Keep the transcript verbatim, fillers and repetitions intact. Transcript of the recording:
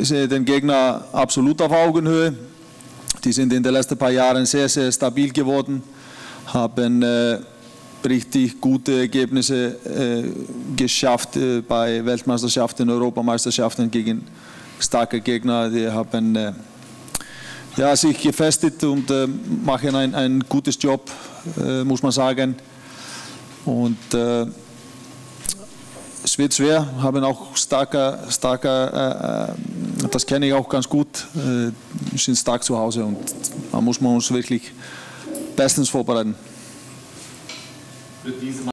ich sehe den Gegner absolut auf Augenhöhe. Die sind in den letzten paar Jahren sehr, sehr stabil geworden, haben äh, richtig gute Ergebnisse äh, geschafft äh, bei Weltmeisterschaften, Europameisterschaften gegen starke Gegner. Die haben äh, ja, sich gefestigt und äh, machen ein, ein gutes Job, äh, muss man sagen. Und äh, es wird schwer, haben auch starker, starker äh, das kenne ich auch ganz gut, äh, sind stark zu Hause und da muss man uns wirklich bestens vorbereiten.